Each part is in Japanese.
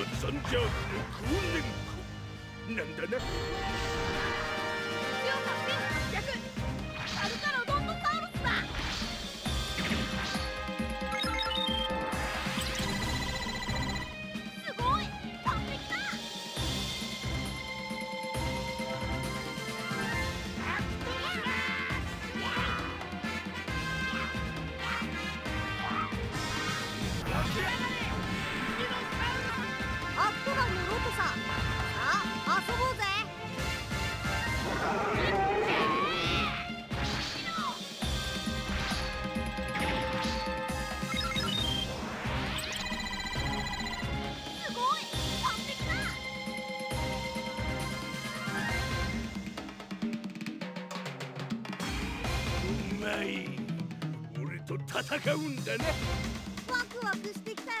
は三者六年子なんだな。必要8,800。アルタロドントサウルスだ。すごい、完璧だ。アットガンのロトさん、さあ遊ぼうぜ。すごい、完璧だ。うまい、俺と戦うんだな。ワクワクしてきたよ。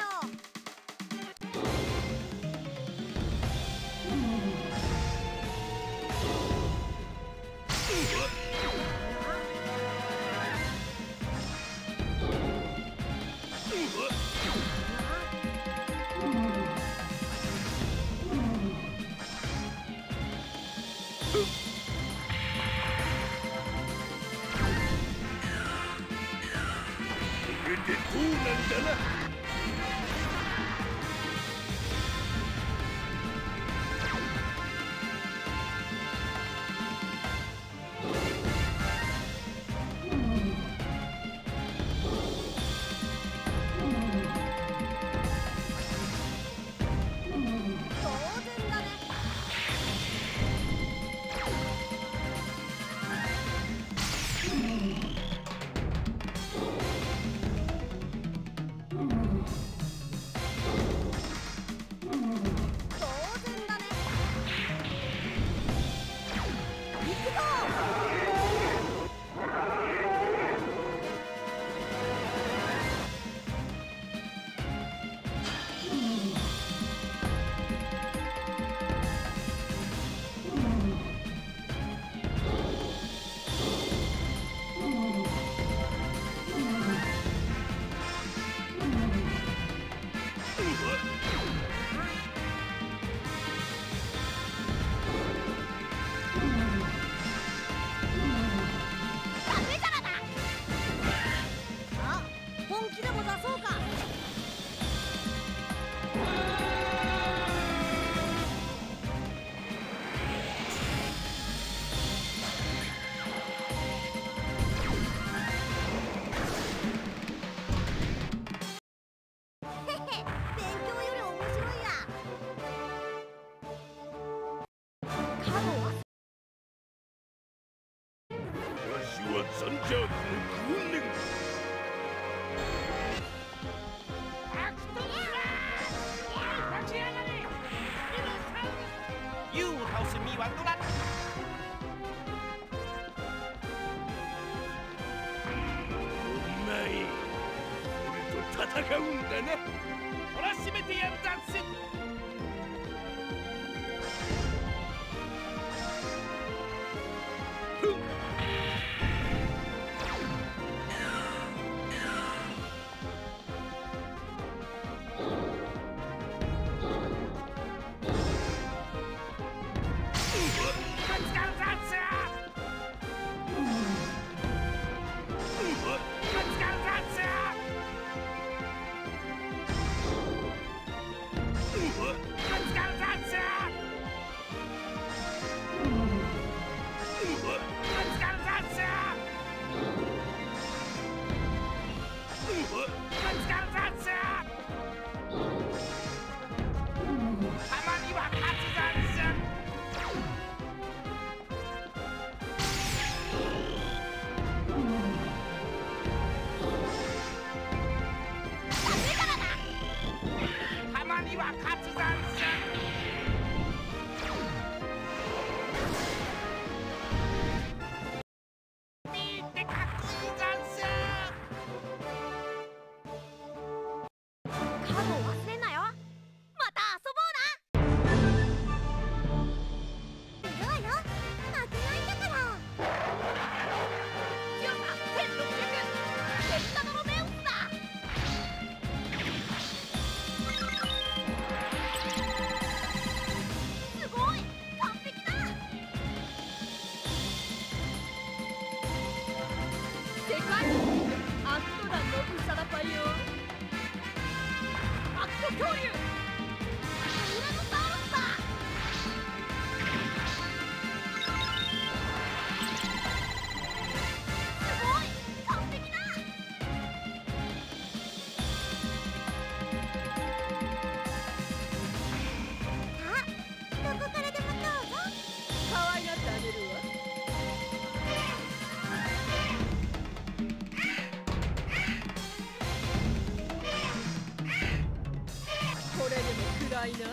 恐竜暗いな。暗いな。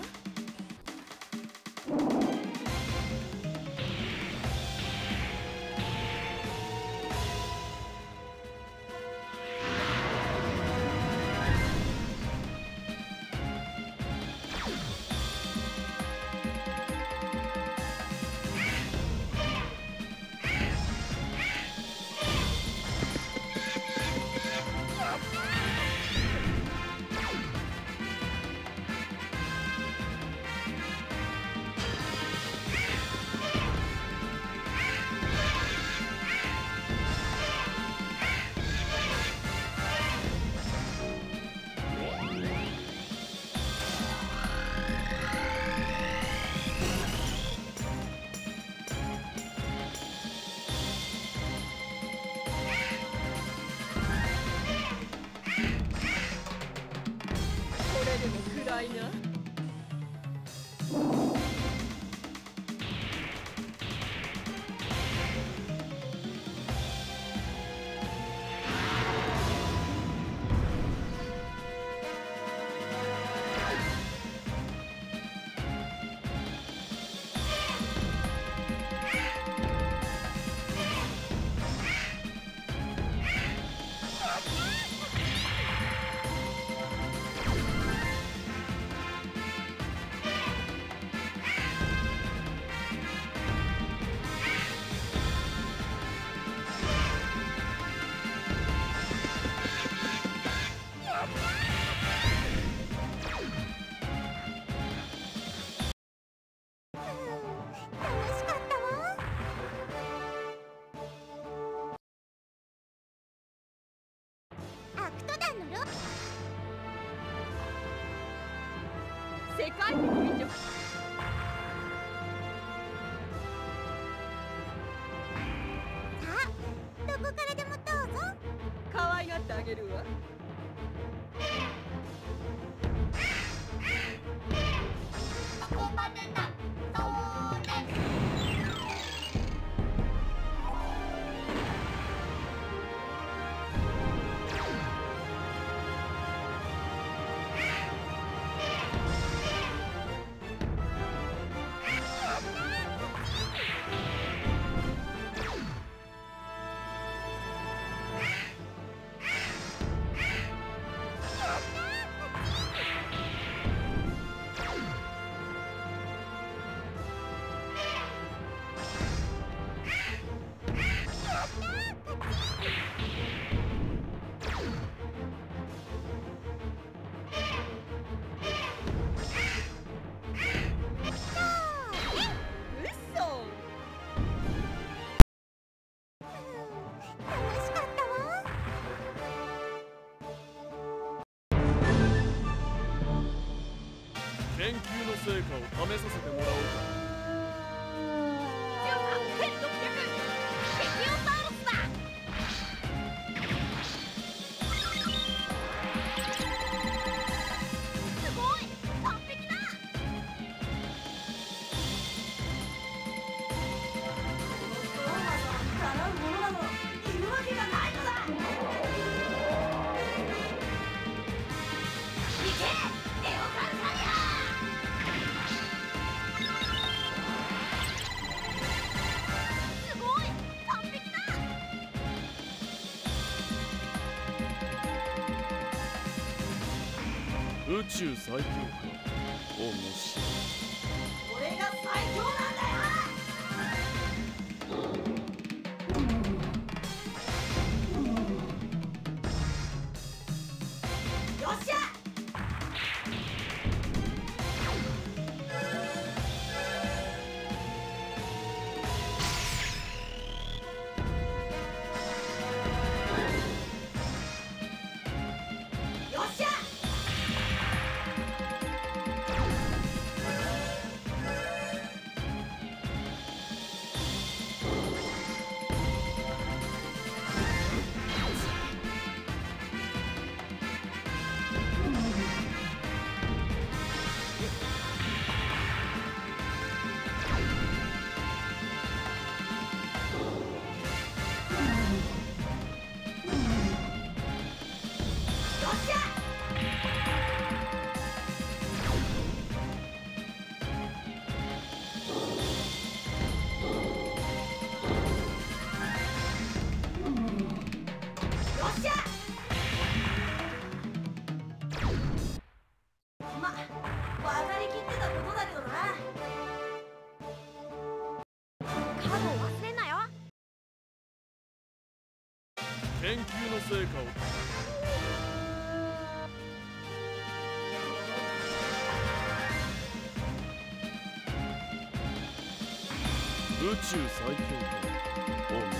世界的美女。さあ、どこからでもどうぞ。可愛がってあげるわ。そこまでだ。そう研究の成果を試させてもらおうか。強さ1600適応パワー。宇宙最強か。面白い。俺が最強なんだよ。circle.宇宙最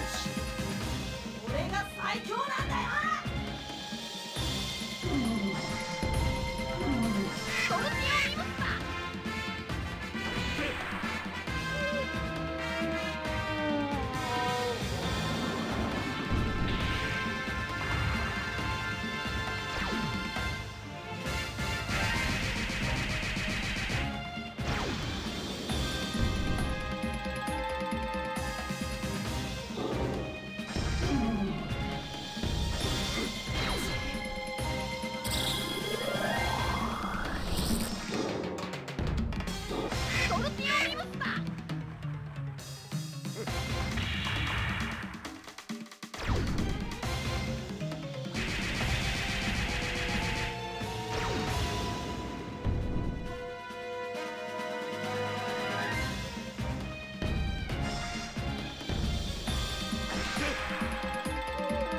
強面白い。俺が最強なんだよ。トルティオリムス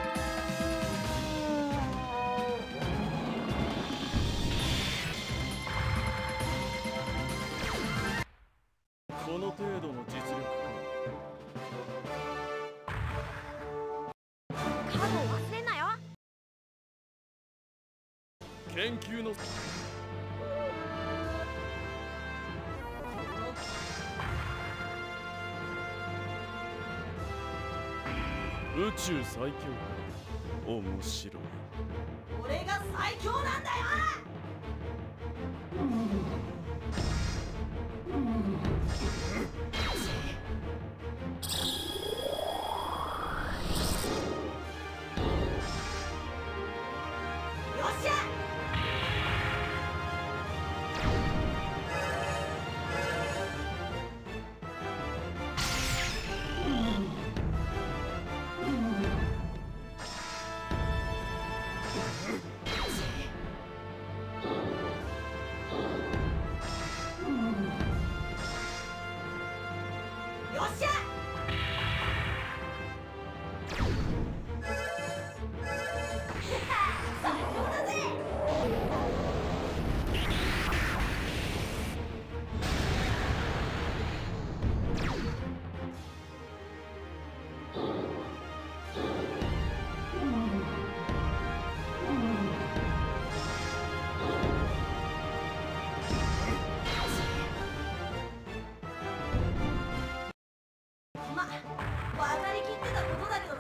だ。 この程度の実力か。カードを忘れんなよ。研究の宇宙最強面白い。俺が最強なんだよ。 渡りきってたことだけど。